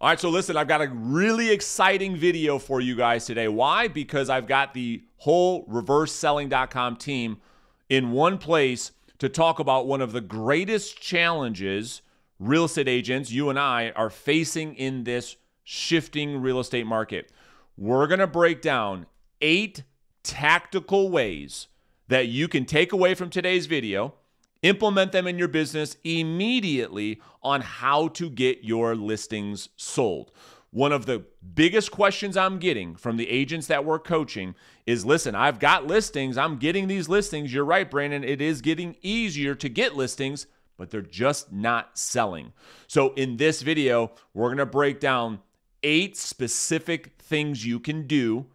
All right, so listen, I've got a really exciting video for you guys today. Why? Because I've got the whole ReverseSelling.com team in one place to talk about one of the greatest challenges real estate agents, you and I, are facing in this shifting real estate market. We're going to break down 8 tactical ways that you can take away from today's video, implement them in your business immediately on how to get your listings sold. One of the biggest questions I'm getting from the agents that we're coaching is, listen, I've got listings. I'm getting these listings. You're right, Brandon. It is getting easier to get listings, but they're just not selling. So in this video, we're going to break down 8 specific things you can do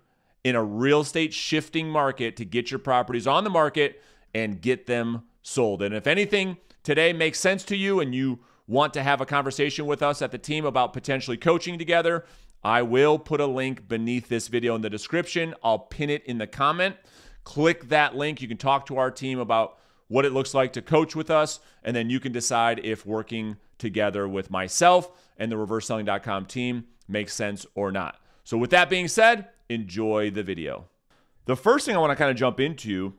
in a real estate shifting market to get your properties on the market and get them sold. And if anything today makes sense to you and you want to have a conversation with us at the team about potentially coaching together, I will put a link beneath this video in the description. I'll pin it in the comment. Click that link. You can talk to our team about what it looks like to coach with us, and then you can decide if working together with myself and the ReverseSelling.com team makes sense or not. So with that being said, enjoy the video. The first thing I want to kind of jump into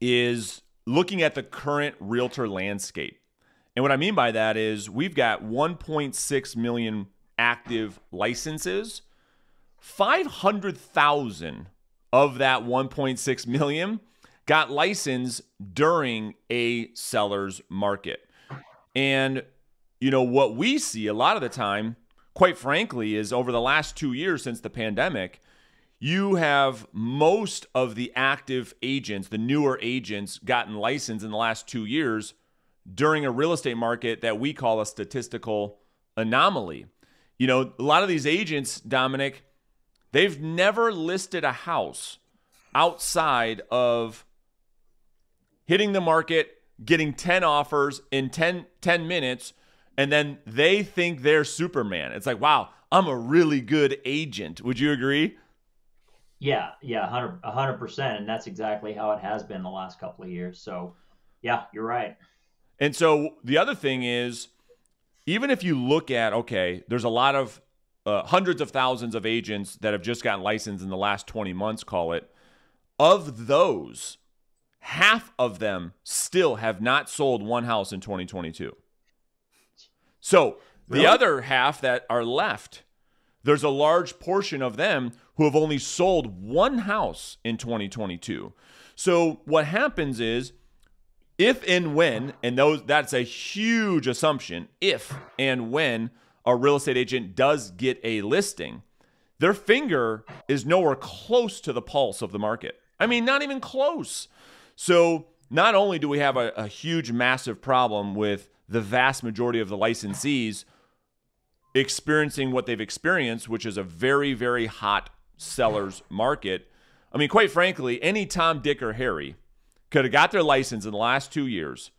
is looking at the current realtor landscape. And what I mean by that is we've got 1.6 million active licenses. 500,000 of that 1.6 million got licensed during a seller's market. And you know what we see a lot of the time, quite frankly, is over the last 2 years since the pandemic, you have most of the active agents, the newer agents, gotten licensed in the last 2 years during a real estate market that we call a statistical anomaly. You know, a lot of these agents, Dominic, they've never listed a house outside of hitting the market, getting 10 offers in 10 minutes, and then they think they're Superman. It's like, wow, I'm a really good agent. Would you agree? Yeah, 100%. And that's exactly how it has been the last couple of years. So yeah, you're right. And so the other thing is, even if you look at, okay, there's a lot of hundreds of thousands of agents that have just gotten licensed in the last 20 months, call it. Of those, half of them still have not sold one house in 2022. So really? The other half that are left, there's a large portion of them who have only sold one house in 2022. So what happens is, if and when, and that's a huge assumption, if and when a real estate agent does get a listing, their finger is nowhere close to the pulse of the market. I mean, not even close. So not only do we have a huge, massive problem with the vast majority of the licensees experiencing what they've experienced, which is a very, very hot seller's market. I mean, quite frankly, any Tom, Dick, or Harry could have got their license in the last 2 years,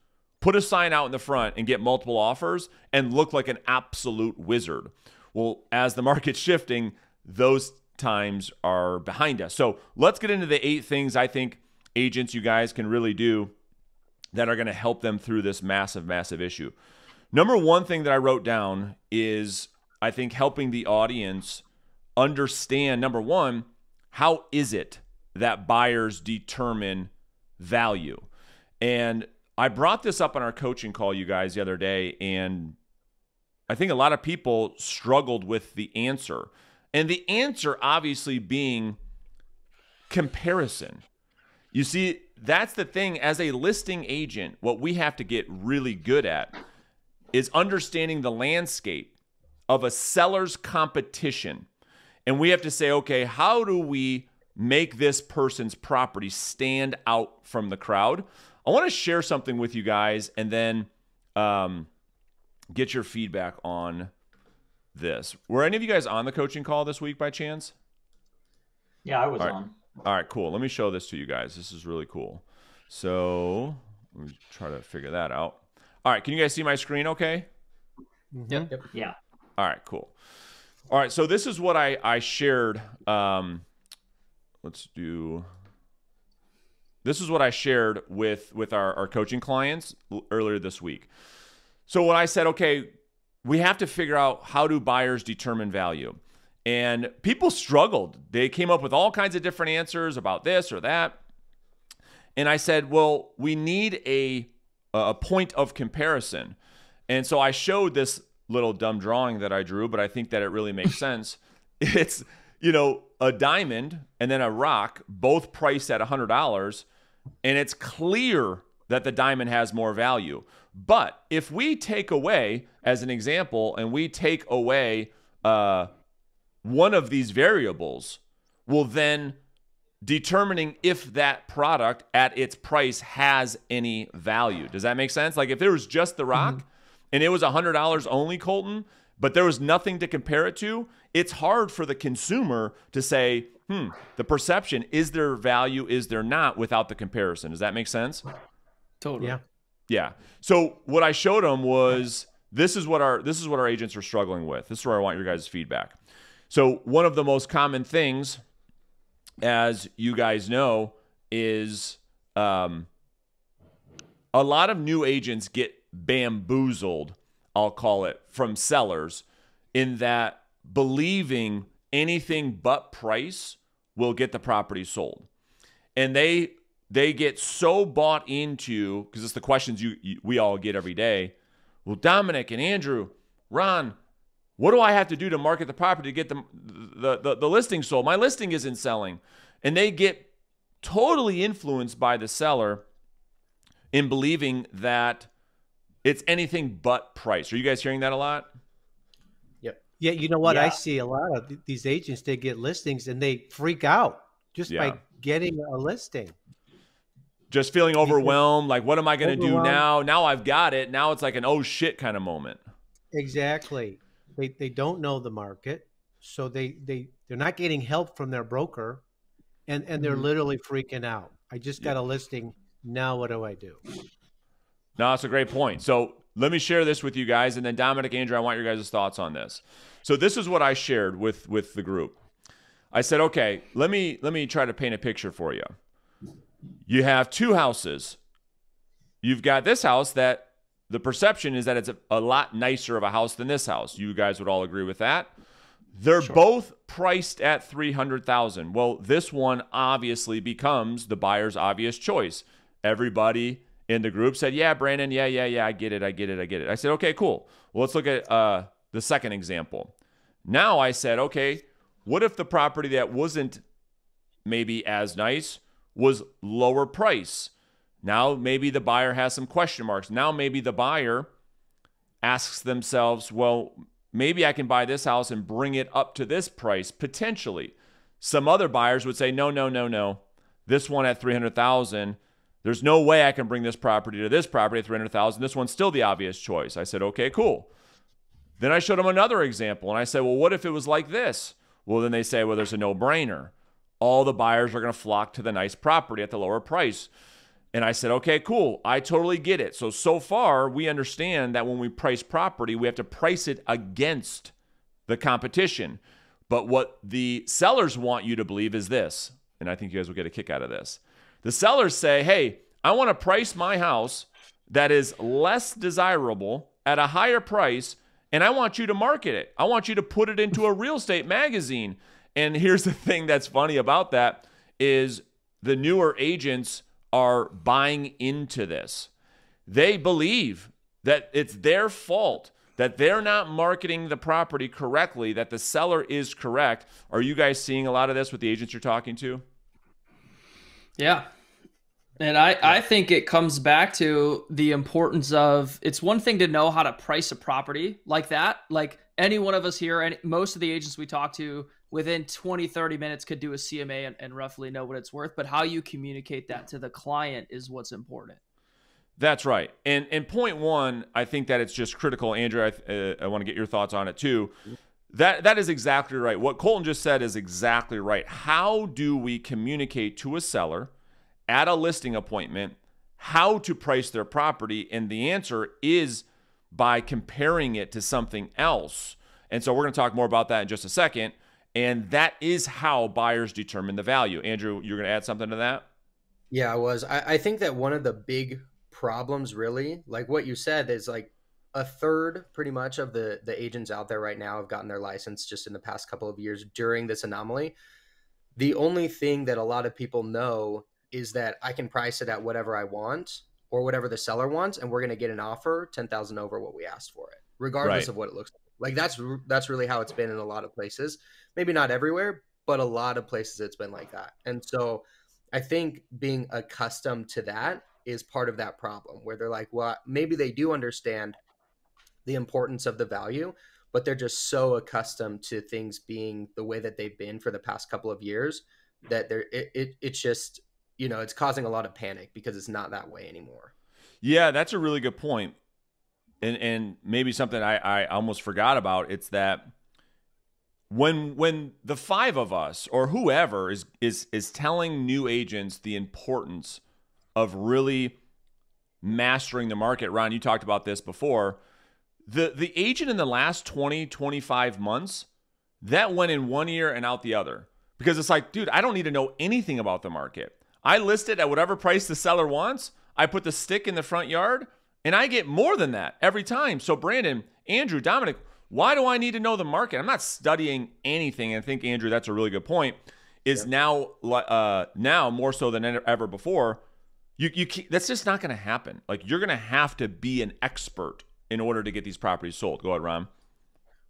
put a sign out in the front and get multiple offers and look like an absolute wizard. Well, as the market's shifting, those times are behind us. So let's get into the 8 things I think agents, you guys, can really do that are going to help them through this massive, massive issue. Number one thing that I wrote down is, I think, helping the audience understand, number one, how is it that buyers determine value? And I brought this up on our coaching call, you guys, the other day, and I think a lot of people struggled with the answer. And the answer obviously being comparison. You see, that's the thing. As a listing agent, what we have to get really good at is understanding the landscape of a seller's competition. And we have to say, okay, how do we make this person's property stand out from the crowd? I want to share something with you guys and then get your feedback on this. Were any of you guys on the coaching call this week by chance? Yeah, I was on. All right, cool. Let me show this to you guys. This is really cool. So let me try to figure that out. All right, can you guys see my screen okay? Yep. Yeah. All right, cool. All right, so this is what I shared. This is what I shared with our coaching clients earlier this week. So when I said, okay, we have to figure out, how do buyers determine value? And people struggled. They came up with all kinds of different answers about this or that. And I said, well, we need a point of comparison. And so I showed this little dumb drawing that I drew, but I think that it really makes sense. It's, you know, a diamond and then a rock, both priced at $100. And it's clear that the diamond has more value. But if we take away, as an example, and we take away one of these variables, well, then determining if that product at its price has any value. Does that make sense? Like if there was just the rock and it was $100 only, Colton, but there was nothing to compare it to, it's hard for the consumer to say, the perception, is there value, is there not, without the comparison. Does that make sense? Totally. Yeah. Yeah. So what I showed them was, this is what our agents are struggling with. This is where I want your guys' feedback. So one of the most common things, as you guys know, is a lot of new agents get bamboozled, I'll call it, from sellers, in that believing anything but price will get the property sold. And they get so bought into, because it's the questions we all get every day. Well, Dominic and Andrew, Ron, what do I have to do to market the property to get the listing sold? My listing isn't selling. And they get totally influenced by the seller in believing that it's anything but price. Are you guys hearing that a lot? Yep. Yeah, you know what? Yeah. I see a lot of these agents, they get listings and they freak out just by getting a listing. Just feeling overwhelmed. Like, what am I going to do now? Now I've got it. Now it's like an oh shit kind of moment. Exactly. They don't know the market, so they're not getting help from their broker, and they're literally freaking out. I just got a listing. Now what do I do? No, that's a great point. So let me share this with you guys, and then Dominic, Andrew, I want your guys' thoughts on this. So this is what I shared with the group. I said, okay, let me try to paint a picture for you. You have two houses. You've got this house that the perception is that it's a lot nicer of a house than this house. You guys would all agree with that. They're both priced at $300,000. Well, this one obviously becomes the buyer's obvious choice. Everybody in the group said, yeah, Brandon, yeah, I get it. I said, okay, cool. Well, let's look at the second example. Now I said, okay, what if the property that wasn't maybe as nice was lower price? Now maybe the buyer has some question marks. Now maybe the buyer asks themselves, well, maybe I can buy this house and bring it up to this price, potentially. Some other buyers would say, no. This one at $300,000, there's no way I can bring this property to this property at $300,000. This one's still the obvious choice. I said, okay, cool. Then I showed them another example, and I said, well, what if it was like this? Well, then they say, well, there's a no-brainer. All the buyers are going to flock to the nice property at the lower price. And I said, okay, cool. I totally get it. So far, we understand that when we price property, we have to price it against the competition. But what the sellers want you to believe is this, and I think you guys will get a kick out of this. The sellers say, hey, I want to price my house that is less desirable at a higher price, and I want you to market it. I want you to put it into a real estate magazine. And here's the thing that's funny about that is the newer agents are buying into this. They believe that it's their fault, that they're not marketing the property correctly, that the seller is correct. Are you guys seeing a lot of this with the agents you're talking to? Yeah. And I think it comes back to the importance of, it's one thing to know how to price a property like that. Like any one of us here, and most of the agents we talk to, within 20, 30 minutes could do a CMA and roughly know what it's worth, but how you communicate that to the client is what's important. That's right. And point one, I think that it's just critical. Andrew, I want to get your thoughts on it too. That is exactly right. What Colton just said is exactly right. How do we communicate to a seller at a listing appointment how to price their property? And the answer is by comparing it to something else. And so we're going to talk more about that in just a second. And that is how buyers determine the value. Andrew, you're going to add something to that? Yeah, I think that one of the big problems, really, like what you said, is like a third pretty much of the agents out there right now have gotten their license just in the past couple of years during this anomaly. The only thing that a lot of people know is that I can price it at whatever I want or whatever the seller wants, and we're going to get an offer 10,000 over what we asked for it, regardless of what it looks like. Like that's really how it's been in a lot of places. Maybe not everywhere, but a lot of places it's been like that. And so I think being accustomed to that is part of that problem, where they're like, well, maybe they do understand the importance of the value, but they're just so accustomed to things being the way that they've been for the past couple of years that it's just, you know, it's causing a lot of panic because it's not that way anymore. Yeah, that's a really good point. And maybe something I almost forgot about, it's that when the five of us or whoever is telling new agents the importance of really mastering the market. Ron, you talked about this before. The agent in the last 20, 25 months, that went in one ear and out the other. Because it's like, dude, I don't need to know anything about the market. I list it at whatever price the seller wants. I put the stick in the front yard. And I get more than that every time. So Brandon, Andrew, Dominic, why do I need to know the market? I'm not studying anything. And I think, Andrew, that's a really good point, is now more so than ever before, that's just not going to happen. Like, you're going to have to be an expert in order to get these properties sold. Go ahead, Ron.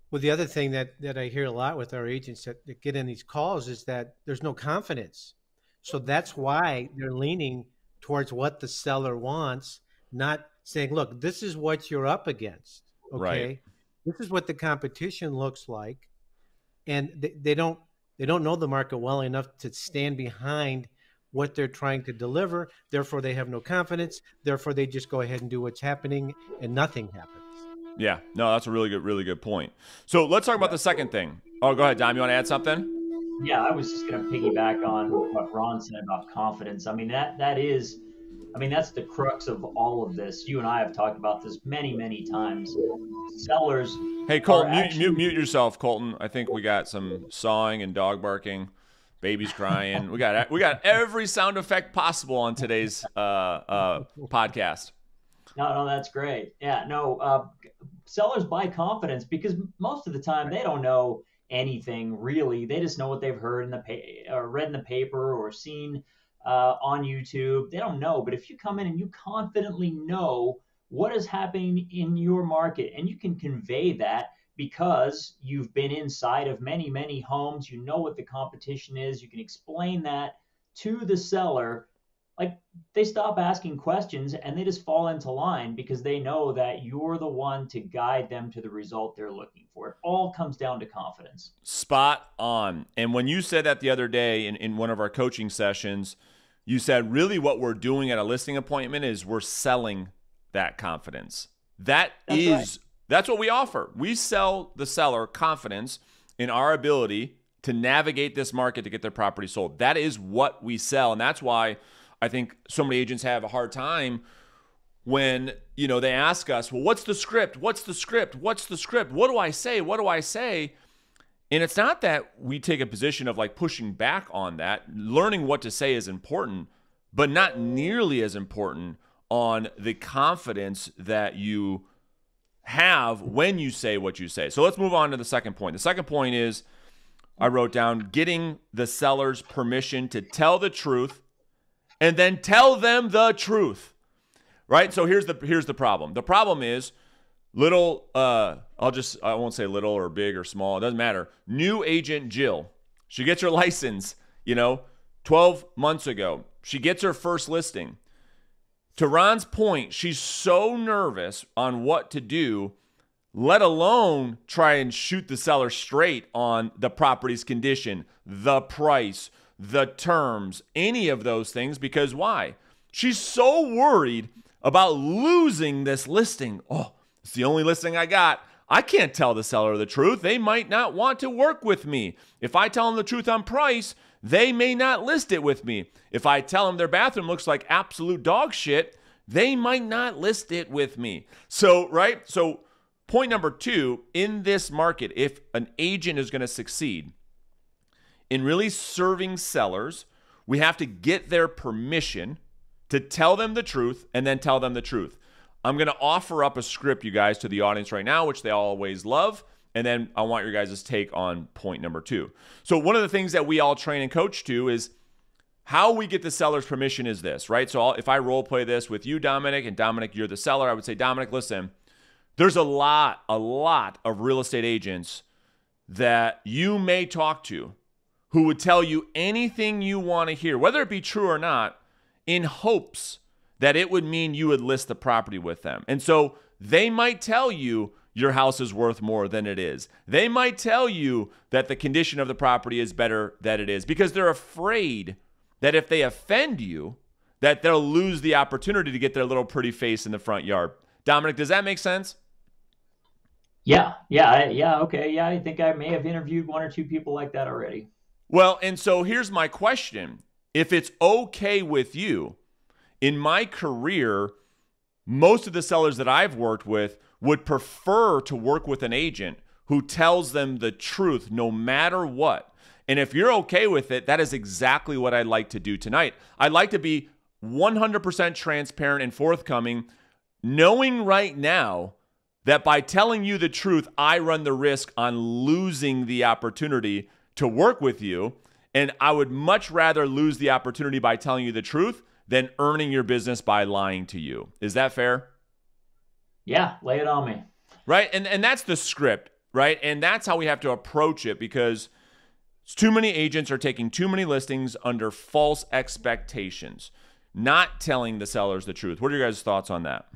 Well, the other thing that I hear a lot with our agents that get in these calls is that there's no confidence. So that's why they're leaning towards what the seller wants, not saying, look, this is what you're up against, okay? Right. This is what the competition looks like. And they don't know the market well enough to stand behind what they're trying to deliver. Therefore, they have no confidence. Therefore, they just go ahead and do what's happening, and nothing happens. Yeah, no, that's a really good point. So let's talk about the second thing. Oh, go ahead, Dom, you want to add something? Yeah, I was just going to piggyback on what Ron said about confidence. I mean, that's the crux of all of this. You and I have talked about this many, many times. Sellers. Hey, Colton, mute yourself, Colton. I think we got some sawing and dog barking, babies crying. we got every sound effect possible on today's podcast. No, that's great. Yeah, no. Sellers buy confidence because most of the time they don't know anything really. They just know what they've heard in the or read in the paper or seen on YouTube. They don't know. But if you come in and you confidently know what is happening in your market, and you can convey that because you've been inside of many, many homes, you know what the competition is, you can explain that to the seller, like, they stop asking questions and they just fall into line because they know that you're the one to guide them to the result they're looking for. It all comes down to confidence. Spot on. And when you said that the other day in one of our coaching sessions, you said really what we're doing at a listing appointment is we're selling that confidence. That's what we offer. We sell the seller confidence in our ability to navigate this market to get their property sold. That is what we sell. And that's why I think so many agents have a hard time when, you know, they ask us, well, what's the script? What's the script? What's the script? What do I say? What do I say? And it's not that we take a position of like pushing back on that. Learning what to say is important, but not nearly as important on the confidence that you have when you say what you say. So let's move on to the second point. The second point is, I wrote down, getting the seller's permission to tell the truth and then tell them the truth, right? So here's the problem. The problem is little, I won't say little or big or small, it doesn't matter. New agent Jill, she gets her license, 12 months ago. She gets her first listing. To Ron's point, she's so nervous on what to do, let alone try and shoot the seller straight on the property's condition, the price, the terms, any of those things, because why? She's so worried about losing this listing. Oh, it's the only listing I got. I can't tell the seller the truth. They might not want to work with me. If I tell them the truth on price, they may not list it with me. If I tell them their bathroom looks like absolute dog shit, they might not list it with me. So, right? So point number two, in this market, if an agent is going to succeed in really serving sellers, we have to get their permission to tell them the truth and then tell them the truth. I'm going to offer up a script, you guys, to the audience right now, which they always love. And then I want your guys' take on point number two. So one of the things that we all train and coach to is how we get the seller's permission is this, right? So if I role play this with you, Dominic, and Dominic, you're the seller, I would say, Dominic, listen, there's a lot of real estate agents that you may talk to who would tell you anything you want to hear, whether it be true or not, in hopes that it would mean you would list the property with them. And so they might tell you your house is worth more than it is. They might tell you that the condition of the property is better than it is because they're afraid that if they offend you, that they'll lose the opportunity to get their little pretty face in the front yard. Dominic, does that make sense? Yeah. Okay. Yeah. I think I may have interviewed one or two people like that already. Well, and so here's my question. If it's okay with you, in my career, most of the sellers that I've worked with would prefer to work with an agent who tells them the truth no matter what. And if you're okay with it, that is exactly what I'd like to do tonight. I'd like to be 100% transparent and forthcoming, knowing right now that by telling you the truth, I run the risk on losing the opportunity to work with you. And I would much rather lose the opportunity by telling you the truth than earning your business by lying to you. Is that fair? Yeah, lay it on me. Right, and that's the script, right? And that's how we have to approach it, because too many agents are taking too many listings under false expectations, not telling the sellers the truth. What are your guys' thoughts on that?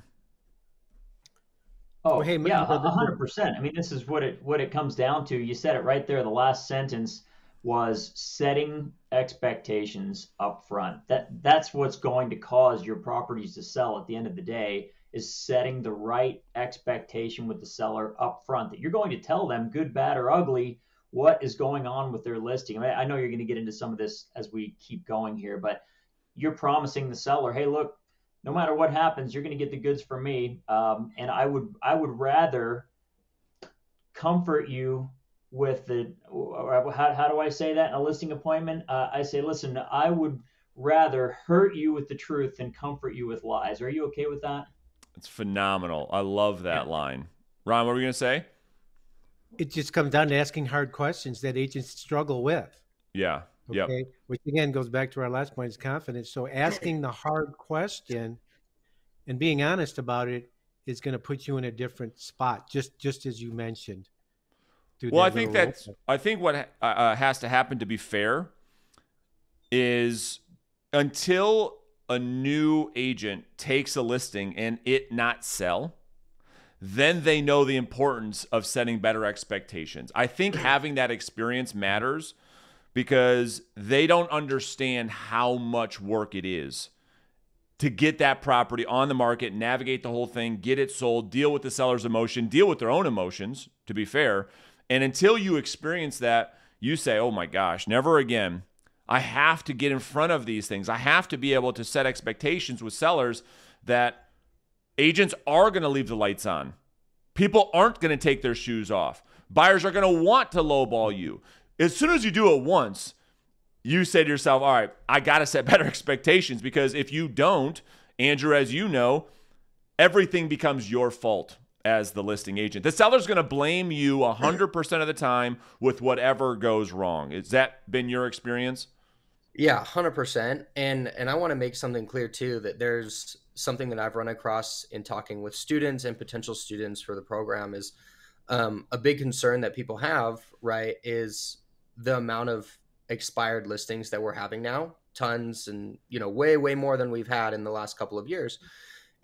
Oh, hey, yeah, 100%. I mean, this is what it comes down to. You said it right there. The last sentence was setting expectations up front. That's what's going to cause your properties to sell at the end of the day, is setting the right expectation with the seller up front, that you're going to tell them, good, bad, or ugly, what is going on with their listing. I mean, I know you're going to get into some of this as we keep going here, but you're promising the seller, hey, look, no matter what happens, you're going to get the goods from me. And I would rather comfort you with the, how do I say that in a listing appointment? I say, listen, I would rather hurt you with the truth than comfort you with lies. Are you okay with that? It's phenomenal. I love that line. Ron, what were you going to say? It just comes down to asking hard questions that agents struggle with. Yeah. Okay. Yep. Which again goes back to our last point, is confidence. So asking the hard question and being honest about it is going to put you in a different spot, just as you mentioned. Well, I think what has to happen, to be fair, is until a new agent takes a listing and it not sell, then they know the importance of setting better expectations. I think having that experience matters, because they don't understand how much work it is to get that property on the market, navigate the whole thing, get it sold, deal with the seller's emotion, deal with their own emotions, to be fair. And until you experience that, you say, oh my gosh, never again. I have to get in front of these things. I have to be able to set expectations with sellers that agents are going to leave the lights on. People aren't going to take their shoes off. Buyers are going to want to lowball you. As soon as you do it once, you say to yourself, all right, I got to set better expectations, because if you don't, Andrew, as you know, everything becomes your fault as the listing agent. The seller's going to blame you 100% of the time with whatever goes wrong. Has that been your experience? Yeah, 100%. And I want to make something clear too, that there's something that I've run across in talking with students and potential students for the program, is a big concern that people have, right, is the amount of expired listings that we're having now. Tons, and you know, way more than we've had in the last couple of years.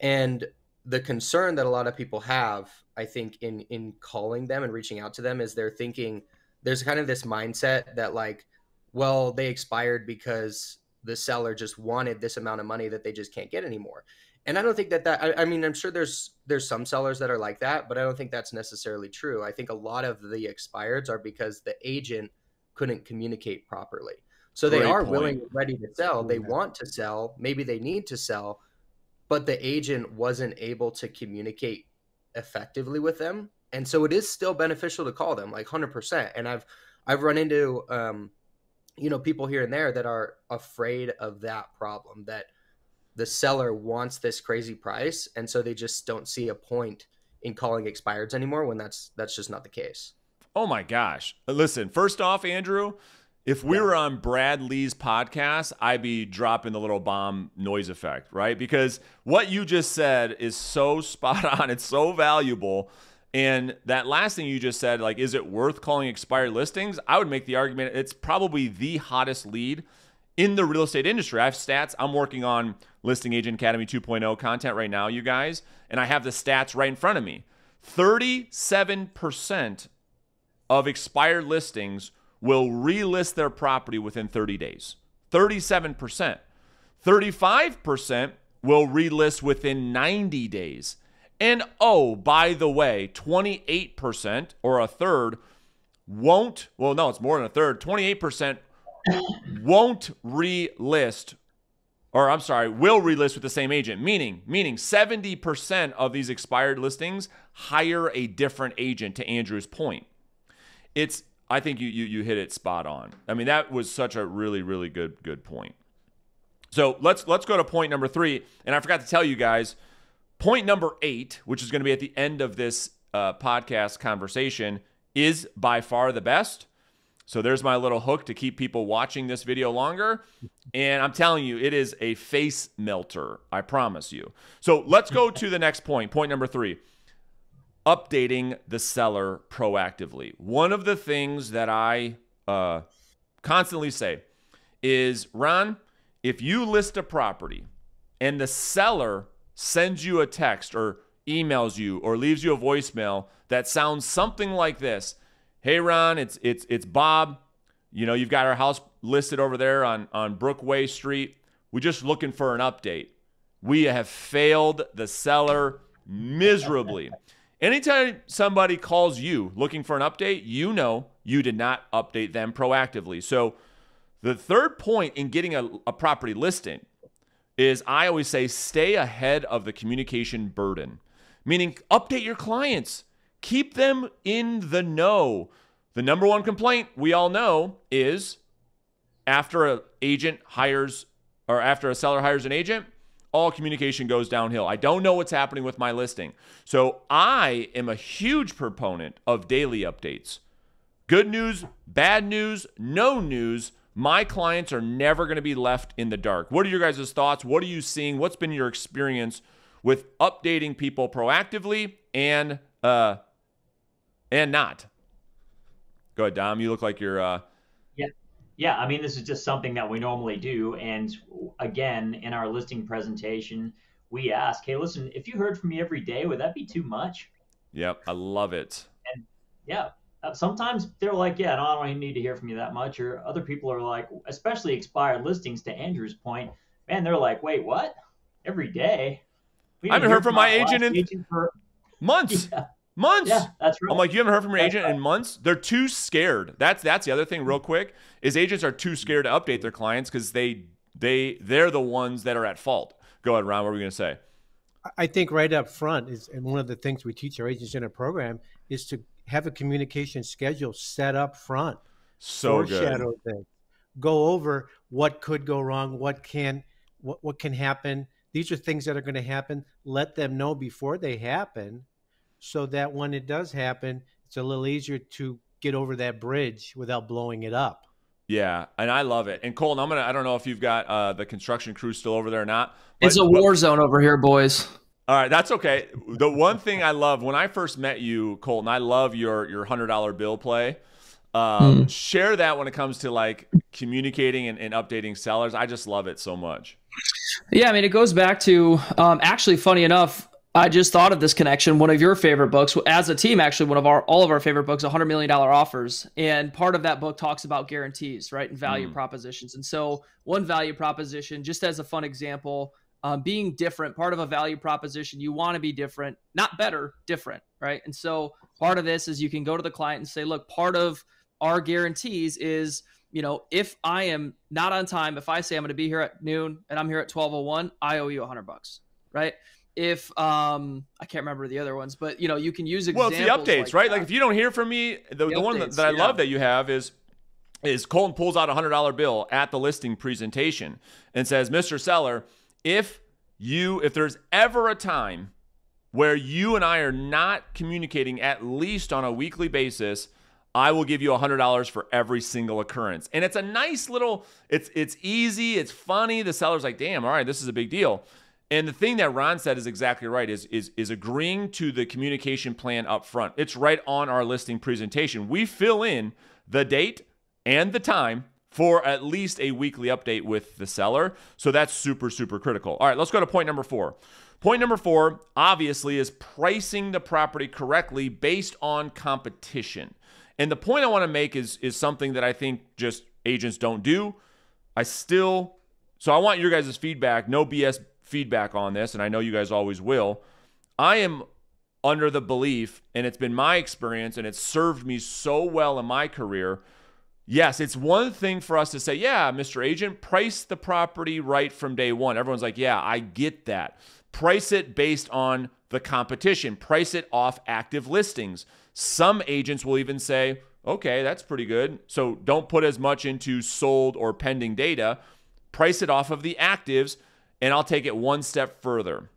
And the concern that a lot of people have, I think, in calling them and reaching out to them, is they're thinking, there's kind of this mindset that like, well, they expired because the seller just wanted this amount of money that they just can't get anymore. And I don't think that I mean, I'm sure there's some sellers that are like that, but I don't think that's necessarily true. I think a lot of the expireds are because the agent couldn't communicate properly. So they are willing and ready to sell. They want to sell. Maybe they need to sell, but the agent wasn't able to communicate effectively with them. And so it is still beneficial to call them, like 100%. And I've run into, you know, people here and there that are afraid of that problem, that the seller wants this crazy price. And so they just don't see a point in calling expireds anymore when that's just not the case. Oh my gosh. Listen, first off, Andrew, if we were on Brad Lee's podcast, I'd be dropping the little bomb noise effect, right? Because what you just said is so spot on. It's so valuable. And that last thing you just said, like, is it worth calling expired listings? I would make the argument it's probably the hottest lead in the real estate industry. I have stats. I'm working on Listing Agent Academy 2.0 content right now, you guys, and I have the stats right in front of me. 37% of expired listings will relist their property within 30 days. 37%. 35% will relist within 90 days. And oh, by the way, 28% or a third won't, well, no, it's more than a third. 28% won't relist, or I'm sorry, will relist with the same agent. Meaning 70% of these expired listings hire a different agent, to Andrew's point. It's, I think you hit it spot on. I mean, that was such a really, really good point. So let's go to point number 3. And I forgot to tell you guys, point number 8, which is going to be at the end of this podcast conversation, is by far the best. So there's my little hook to keep people watching this video longer. And I'm telling you, it is a face melter, I promise you. So let's go to the next point, point number 3, updating the seller proactively. One of the things that I constantly say is, Ron, if you list a property and the seller sends you a text or emails you or leaves you a voicemail that sounds something like this: hey Ron, it's Bob. You know, you've got our house listed over there on Brookway Street. We're just looking for an update. We have failed the seller miserably. Anytime somebody calls you looking for an update, you know you did not update them proactively. So the third point in getting a property listing is, I always say, stay ahead of the communication burden, meaning update your clients, keep them in the know. The number one complaint we all know is, after an agent hires, or after a seller hires an agent, all communication goes downhill. I don't know what's happening with my listing. So I am a huge proponent of daily updates. Good news, bad news, no news. My clients are never going to be left in the dark. What are your guys' thoughts? What are you seeing? What's been your experience with updating people proactively and not? Go ahead, Dom. You look like you're... Yeah, I mean, this is just something that we normally do. And again, in our listing presentation, we ask, hey, listen, if you heard from me every day, would that be too much? Yep, I love it. And yeah. Sometimes they're like, yeah, no, I don't even need to hear from you that much. Or other people are like, especially expired listings, to Andrew's point, man, they're like, wait, what? Every day? I haven't heard from my agent in months. Yeah. Months. Yeah, that's right. I'm like, you haven't heard from your agent in months? They're too scared. That's the other thing real quick, is agents are too scared to update their clients because they're the ones that are at fault. Go ahead, Ron. What were we going to say? I think right up front is, and one of the things we teach our agents in a program is to have a communication schedule set up front. So foreshadow things. Go over what could go wrong, what can happen. These are things that are going to happen. Let them know before they happen, so that when it does happen, it's a little easier to get over that bridge without blowing it up. Yeah, and I love it. And Colton, I don't know if you've got the construction crew still over there or not. But, it's a war zone over here, boys. All right, that's okay. The one thing I love, when I first met you, Colton, I love your $100 bill play. Share that when it comes to like communicating and updating sellers. I just love it so much. Yeah, I mean, it goes back to, actually, funny enough, I just thought of this connection. One of your favorite books, as a team, actually, all of our favorite books, $100 Million Offers. And part of that book talks about guarantees, right, and value propositions. And so one value proposition, just as a fun example, being different, part of a value proposition, you want to be different, not better, different, right? And so part of this is you can go to the client and say, look, part of our guarantees is, you know, if I am not on time, if I say I'm going to be here at noon and I'm here at 12:01, I owe you $100, right? If, I can't remember the other ones, but you know, you can use examples. Well, it's the updates, like right? That. Like if you don't hear from me, the one that I love that you have is Colton pulls out $100 bill at the listing presentation and says, Mr. Seller, if if there's ever a time where you and I are not communicating at least on a weekly basis, I will give you $100 for every single occurrence. And it's a nice little, it's easy, it's funny. The seller's like, damn, all right, this is a big deal. And the thing that Ron said is exactly right, is agreeing to the communication plan up front. It's right on our listing presentation. We fill in the date and the time for at least a weekly update with the seller. So that's super, super critical. All right, let's go to point number four. Point number four, obviously, is pricing the property correctly based on competition. And the point I want to make is something that I think just agents don't do. So I want your guys' feedback, no BS feedback on this, and I know you guys always will. I am under the belief, and it's been my experience, and it's served me so well in my career. Yes, it's one thing for us to say, yeah, Mr. Agent, price the property right from day one. Everyone's like, yeah, I get that. Price it based on the competition. Price it off active listings. Some agents will even say, okay, that's pretty good. So don't put as much into sold or pending data. Price it off of the actives, and I'll take it one step further.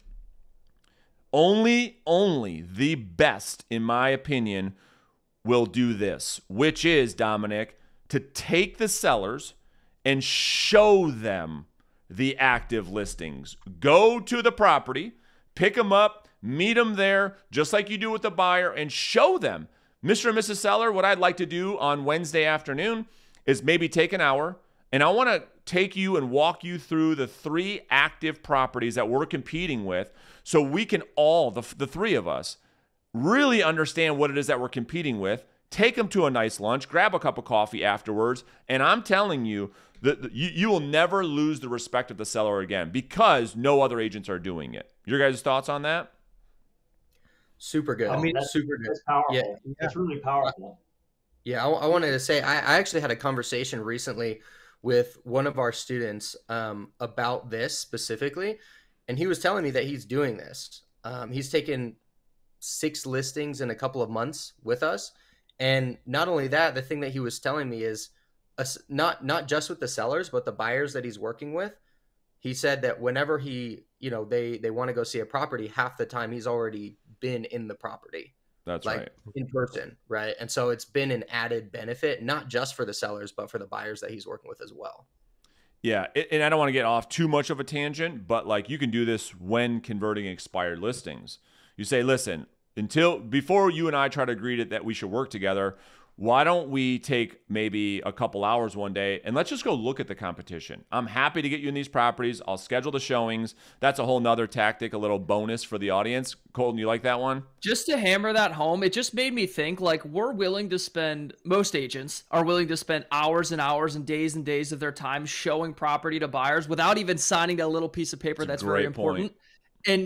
Only the best, in my opinion, will do this, which is, Dominic, to take the sellers and show them the active listings. Go to the property, pick them up, meet them there, just like you do with the buyer, and show them, Mr. and Mrs. Seller, what I'd like to do on Wednesday afternoon is maybe take an hour, and I want to take you and walk you through the three active properties that we're competing with, so we can all, the three of us, really understand what it is that we're competing with. Take them to a nice lunch, grab a cup of coffee afterwards, and I'm telling you, you will never lose the respect of the seller again, because no other agents are doing it. Your guys' thoughts on that? Super good. Oh, I mean, that's super good. That's powerful. Yeah. That's really powerful. Yeah, I wanted to say, I actually had a conversation recently with one of our students about this specifically, and he was telling me that he's doing this. He's taken 6 listings in a couple of months with us. And not only that, the thing that he was telling me is not just with the sellers, but the buyers that he's working with. He said that whenever he, they want to go see a property, half the time he's already been in the property. That's right. In person, right? And so it's been an added benefit, not just for the sellers, but for the buyers that he's working with as well. Yeah, and I don't want to get off too much of a tangent, but like, you can do this when converting expired listings. You say, listen, before you and I try to agree that we should work together, why don't we take maybe a couple hours one day and let's just go look at the competition. I'm happy to get you in these properties. I'll schedule the showings. That's a whole nother tactic, a little bonus for the audience. Colton, you like that one? Just to hammer that home, it just made me think, like, we're willing to spend, most agents are willing to spend hours and hours and days of their time showing property to buyers without even signing that little piece of paper that's very important. Point.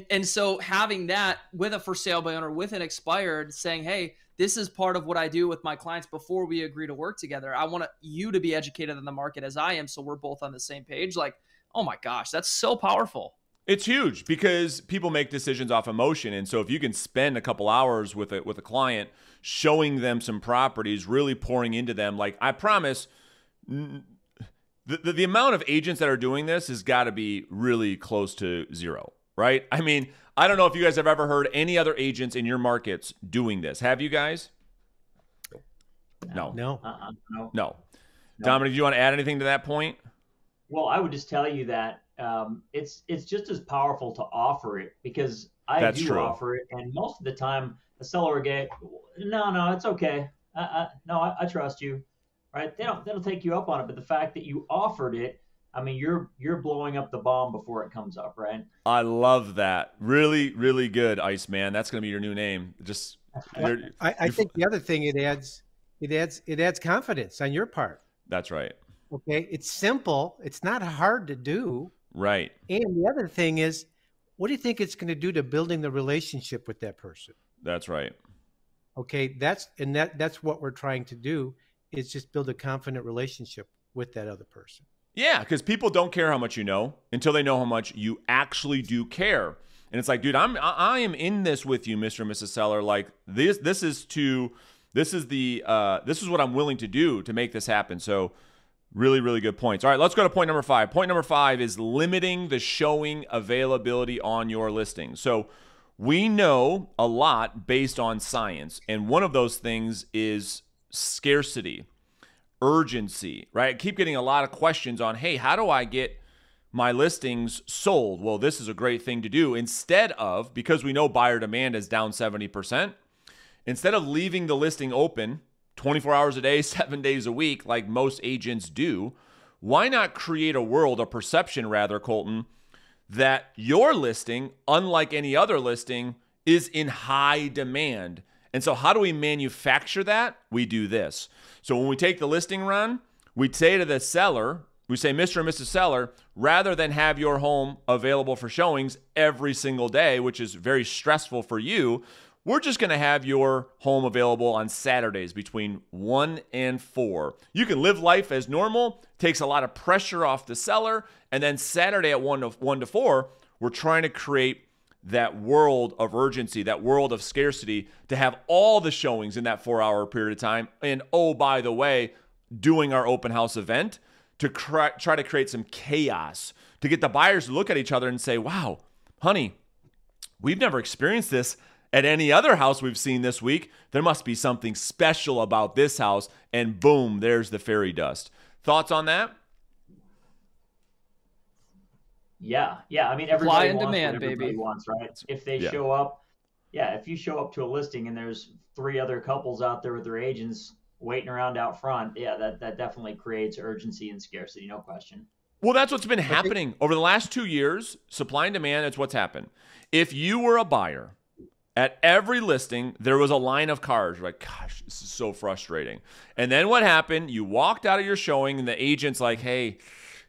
And so having that with a for sale by owner, with an expired, saying, hey, this is part of what I do with my clients before we agree to work together. I want you to be educated in the market as I am, so we're both on the same page. Like, oh my gosh, that's so powerful. It's huge, because people make decisions off emotion. And so if you can spend a couple hours with a client, showing them some properties, really pouring into them, like, I promise, the amount of agents that are doing this has got to be really close to zero. Right? I mean, I don't know if you guys have ever heard any other agents in your markets doing this. Have you guys? No. No. No. Dominic, do you want to add anything to that point? Well, I would just tell you that it's just as powerful to offer it, because I do offer it, and most of the time the seller will get, no, it's okay. I trust you, right? They'll take you up on it, but the fact that you offered it, I mean, you're blowing up the bomb before it comes up, right? I love that. Really, really good, Iceman. That's going to be your new name. Just I think the other thing, it adds confidence on your part. That's right. Okay, it's simple. It's not hard to do. Right. And the other thing is, what do you think it's going to do to building the relationship with that person? That's right. Okay, that's what we're trying to do, is just build a confident relationship with that other person. Yeah, because people don't care how much you know until they know how much you actually do care. And it's like, dude, I am in this with you, Mr. and Mrs. Seller. Like, this is what I'm willing to do to make this happen. So Really, really good points. All right, let's go to point number 5. Point number 5 is limiting the showing availability on your listing. So we know a lot based on science, and one of those things is scarcity, urgency, right? I keep getting a lot of questions on, hey, how do I get my listings sold? Well, this is a great thing to do. Instead of, because we know buyer demand is down 70%, instead of leaving the listing open 24 hours a day, 7 days a week, like most agents do, why not create a world, a perception rather, Colton, that your listing, unlike any other listing, is in high demand? And so how do we manufacture that? We do this. So when we take the listing run, we say to the seller, we say, Mr. and Mrs. Seller, rather than have your home available for showings every single day, which is very stressful for you, we're just going to have your home available on Saturdays between 1 and 4. You can live life as normal, takes a lot of pressure off the seller, and then Saturday at 1 to 4, we're trying to create that world of urgency, that world of scarcity, to have all the showings in that 4-hour period of time. And oh, by the way, doing our open house event to try to create some chaos, to get the buyers to look at each other and say, wow, honey, we've never experienced this at any other house we've seen this week. There must be something special about this house. And boom, there's the fairy dust. Thoughts on that? Yeah. I mean, everybody wants demand, what everybody wants, right? If they show up, if you show up to a listing and there's 3 other couples out there with their agents waiting around out front, that definitely creates urgency and scarcity, no question. Well, that's what's been happening over the last 2 years. Supply and demand, that's what's happened. If you were a buyer, at every listing, there was a line of cars. You're like, gosh, this is so frustrating. And then what happened? You walked out of your showing, and the agent's like, hey,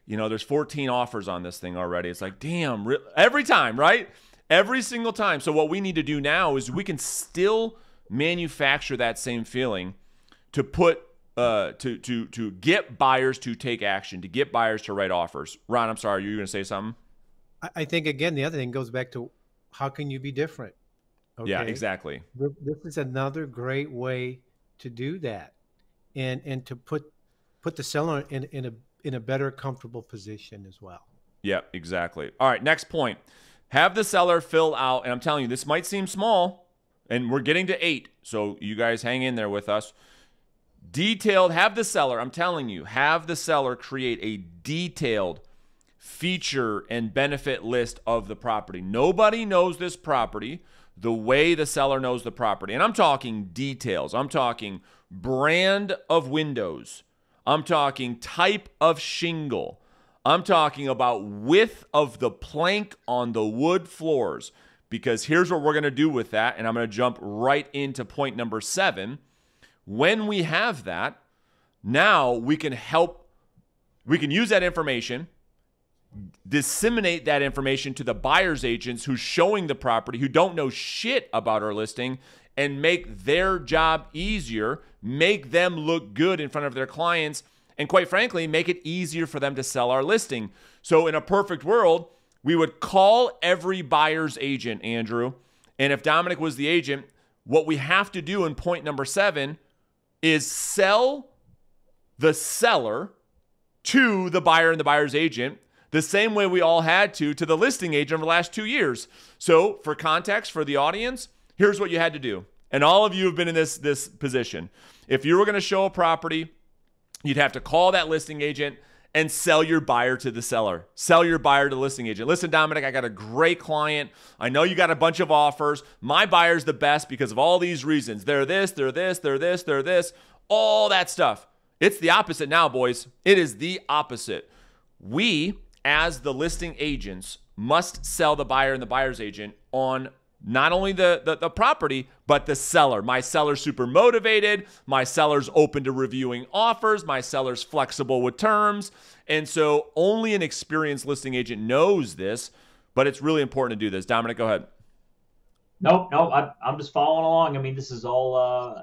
you know, there's 14 offers on this thing already. It's like, damn, every time, right? Every single time. So what we need to do now is we can still manufacture that same feeling to put to get buyers to take action, to get buyers to write offers. Ron, I'm sorry, you were going to say something? I think, again, the other thing goes back to how can you be different? Okay. Yeah, exactly. This is another great way to do that, and to put the seller in a better, comfortable position as well. Yeah, exactly. All right, next point. Have the seller fill out, and I'm telling you, this might seem small, and we're getting to 8, so you guys hang in there with us. Detailed, have the seller, I'm telling you, have the seller create a detailed feature and benefit list of the property. Nobody knows this property the way the seller knows the property. And I'm talking details. I'm talking brand of windows. I'm talking type of shingle. I'm talking about width of the plank on the wood floors, because here's what we're going to do with that. And I'm going to jump right into point number 7. When we have that, now we can help, we can use that information, disseminate that information to the buyer's agents who's showing the property, who don't know shit about our listing, and make their job easier, make them look good in front of their clients, and quite frankly, make it easier for them to sell our listing. So in a perfect world, we would call every buyer's agent, Andrew, and if Dominic was the agent, what we have to do in point number 7 is sell the seller to the buyer and the buyer's agent, the same way we all had to the listing agent over the last 2 years. So for context, for the audience, here's what you had to do. And all of you have been in this position. If you were going to show a property, you'd have to call that listing agent and sell your buyer to the seller. Sell your buyer to the listing agent. Listen, Dominic, I got a great client. I know you got a bunch of offers. My buyer's the best because of all these reasons. They're this, they're this, they're this, they're this, all that stuff. It's the opposite now, boys. It is the opposite. We, as the listing agents, must sell the buyer and the buyer's agent on not only the property, but the seller. My seller's super motivated. My seller's open to reviewing offers. My seller's flexible with terms. And so only an experienced listing agent knows this, but it's really important to do this. Dominic, go ahead. Nope. I'm just following along. I mean, this is all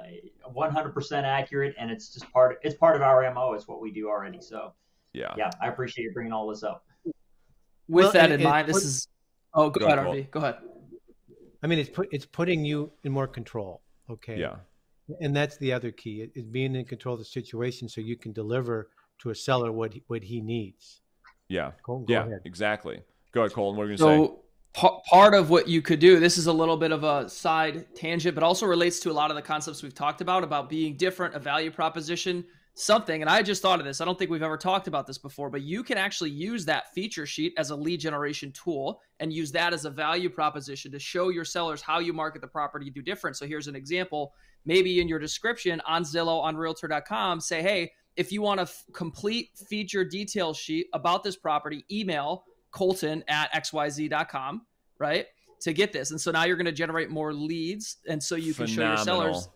100% accurate, and it's just part of our MO. It's what we do already. So yeah, I appreciate you bringing all this up. With that in mind, this is... Oh, go ahead, RV. Go ahead. I mean, it's putting you in more control, okay? Yeah. And that's the other key, is being in control of the situation so you can deliver to a seller what he needs. Yeah. Colton, go ahead. Exactly. Go ahead, Colton. What are you going to say? Part of what you could do, this is a little bit of a side tangent, but also relates to a lot of the concepts we've talked about being different, a value proposition, something. And I just thought of this. I don't think we've ever talked about this before, but you can actually use that feature sheet as a lead generation tool and use that as a value proposition to show your sellers how you market the property, do different. So here's an example. Maybe in your description on Zillow, on Realtor.com, say, hey, if you want a complete feature detail sheet about this property, email Colton@xyz.com, right? To get this. And so now you're going to generate more leads. And so you can show your sellers.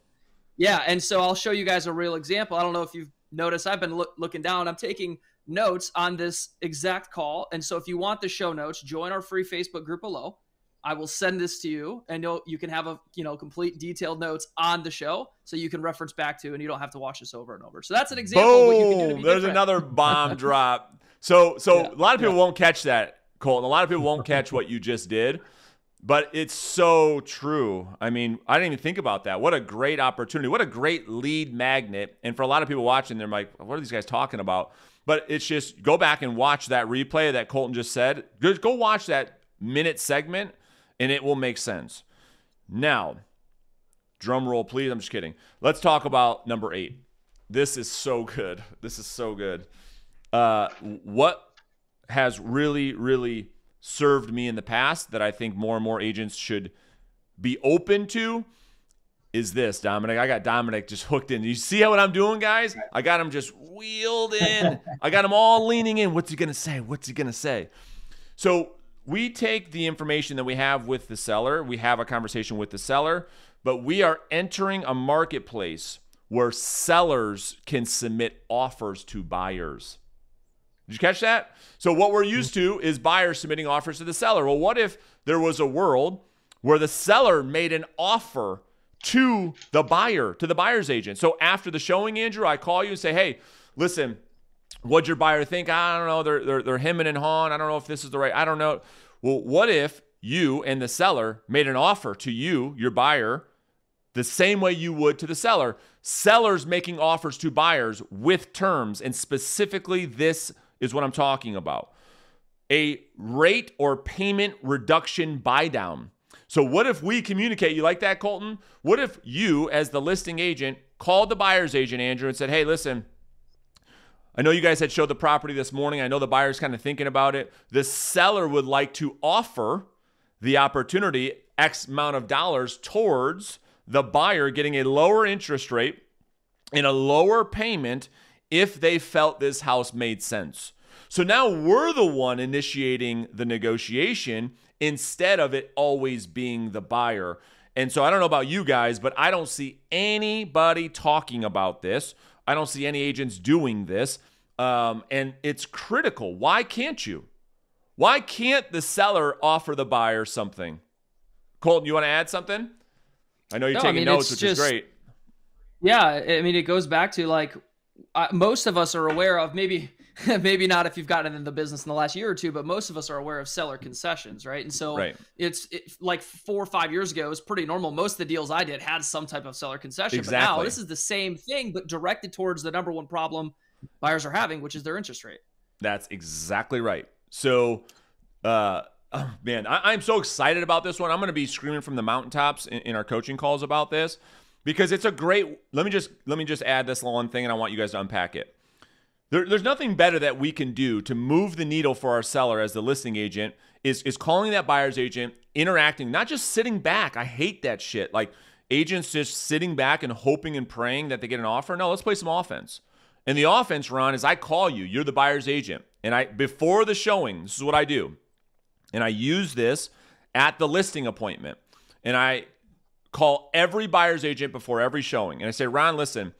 Yeah. And so I'll show you guys a real example. I don't know if you've noticed, I've been looking down. I'm taking notes on this exact call. And so if you want the show notes, join our free Facebook group below. I will send this to you and you can have a, complete detailed notes on the show. So you can reference back to, and you don't have to watch this over and over. So that's an example. Boom. Of what you can do to be different. There's another bomb drop. So a lot of people won't catch that, Colton. A lot of people won't catch what you just did, but it's so true. I mean, I didn't even think about that. What a great opportunity. What a great lead magnet. And for a lot of people watching, they're like, what are these guys talking about? But it's just go back and watch that replay that Colton just said. Just go watch that minute segment and it will make sense. Now, drum roll, please. I'm just kidding. Let's talk about number 8. This is so good. This is so good. What has really, really served me in the past that I think more and more agents should be open to is this, Dominic. I got Dominic just hooked in. You see what I'm doing, guys? I got him just wheeled in. I got him all leaning in. What's he going to say? What's he going to say? So we take the information that we have with the seller. We have a conversation with the seller, but we are entering a marketplace where sellers can submit offers to buyers. Did you catch that? So what we're used to is buyers submitting offers to the seller. Well, what if there was a world where the seller made an offer to the buyer, to the buyer's agent? So after the showing, Andrew, I call you and say, hey, listen, what'd your buyer think? I don't know. They're hemming and hawing. I don't know if this is the right, I don't know. Well, what if you and the seller made an offer to you, your buyer, the same way you would to the seller? Sellers making offers to buyers with terms, and specifically this is what I'm talking about. A rate or payment reduction buy down. So what if we communicate, you like that, Colton? What if you, as the listing agent, called the buyer's agent, Andrew, and said, hey, listen, I know you guys had showed the property this morning. I know the buyer's kind of thinking about it. The seller would like to offer the opportunity X amount of dollars towards the buyer getting a lower interest rate and a lower payment if they felt this house made sense. So now we're the one initiating the negotiation instead of it always being the buyer. And so I don't know about you guys, but I don't see anybody talking about this. I don't see any agents doing this. And it's critical. Why can't you? Why can't the seller offer the buyer something? Colton, you want to add something? I know you're taking notes, which is great. Yeah. I mean, it goes back to like, most of us are aware of, maybe not if you've gotten into the business in the last year or two, but most of us are aware of seller concessions, right? And so it's like 4 or 5 years ago, it was pretty normal. Most of the deals I did had some type of seller concession, but now this is the same thing, but directed towards the number one problem buyers are having, which is their interest rate. That's exactly right. So, oh, man, I'm so excited about this one. I'm going to be screaming from the mountaintops in our coaching calls about this. Because it's a great, let me just add this one thing and I want you guys to unpack it. There's nothing better that we can do to move the needle for our seller as the listing agent is calling that buyer's agent, interacting, not just sitting back. I hate that shit. Like agents just sitting back and hoping and praying that they get an offer. No, let's play some offense. And the offense, Ron, is I call you, you're the buyer's agent. And before the showing, this is what I do. And I use this at the listing appointment. And I call every buyer's agent before every showing. And I say, Ron, listen,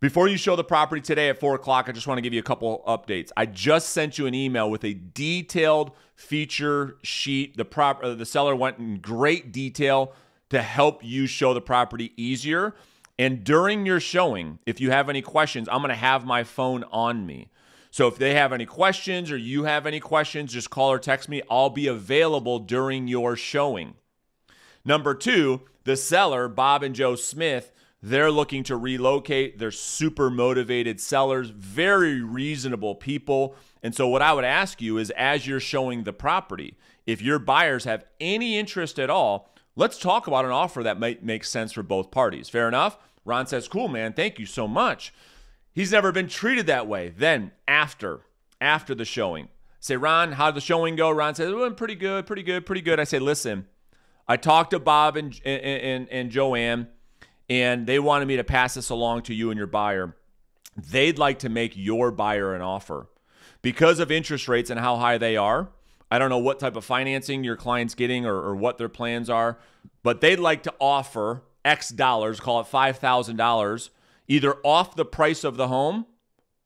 before you show the property today at 4 o'clock, I just want to give you a couple updates. I just sent you an email with a detailed feature sheet. The seller went in great detail to help you show the property easier. And during your showing, if you have any questions, I'm going to have my phone on me. So if they have any questions or you have any questions, just call or text me. I'll be available during your showing. Number 2, the seller, Bob and Joe Smith, They're looking to relocate. They're super motivated sellers, very reasonable people. And so what I would ask you is, as you're showing the property, if your buyers have any interest at all, let's talk about an offer that might make sense for both parties. Fair enough? Ron says, cool, man. Thank you so much. He's never been treated that way. Then after the showing, say, Ron, how'd the showing go? Ron says, it went pretty good, pretty good, pretty good. I say, listen, I talked to Bob and Joanne, and they wanted me to pass this along to you and your buyer. They'd like to make your buyer an offer. Because of interest rates and how high they are, I don't know what type of financing your client's getting or what their plans are, but they'd like to offer X dollars, call it $5,000, either off the price of the home,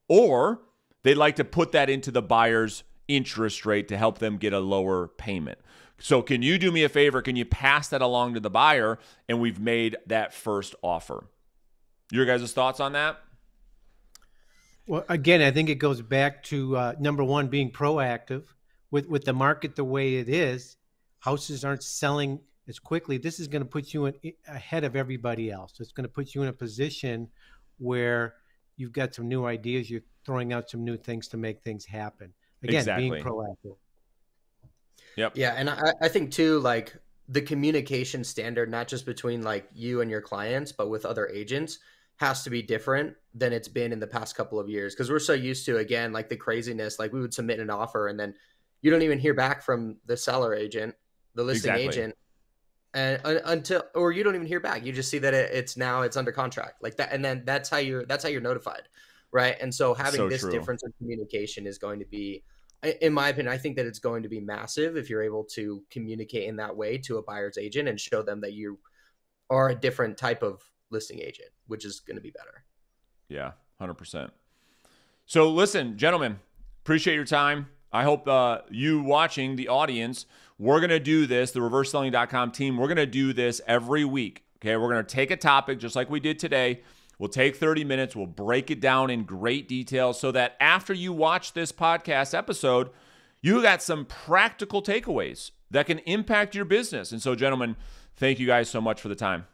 or they'd like to put that into the buyer's interest rate to help them get a lower payment. So can you do me a favor? Can you pass that along to the buyer? And we've made that first offer. Your guys' thoughts on that? Well, again, I think it goes back to number one, being proactive. With the market the way it is, houses aren't selling as quickly. This is going to put you ahead of everybody else. It's going to put you in a position where you've got some new ideas. You're throwing out some new things to make things happen. Again, exactly. Being proactive. Yep. Yeah. And I think too, like the communication standard, not just between like you and your clients, but with other agents, has to be different than it's been in the past couple of years. Cause we're so used to, again, like the craziness, like we would submit an offer and then you don't even hear back from the seller agent, the listing agent, and until, or you don't even hear back. You just see that it's now under contract like that. And then that's how you're notified. Right. And so having this difference in communication is going to be, in my opinion, I think that it's going to be massive if you're able to communicate in that way to a buyer's agent and show them that you are a different type of listing agent, which is going to be better. Yeah, 100%. So listen, gentlemen, appreciate your time. I hope you watching, the audience, we're going to do this, the ReverseSelling.com team, we're going to do this every week. Okay, we're going to take a topic just like we did today. We'll take 30 minutes. We'll break it down in great detail so that after you watch this podcast episode, you got some practical takeaways that can impact your business. And so, gentlemen, thank you guys so much for the time.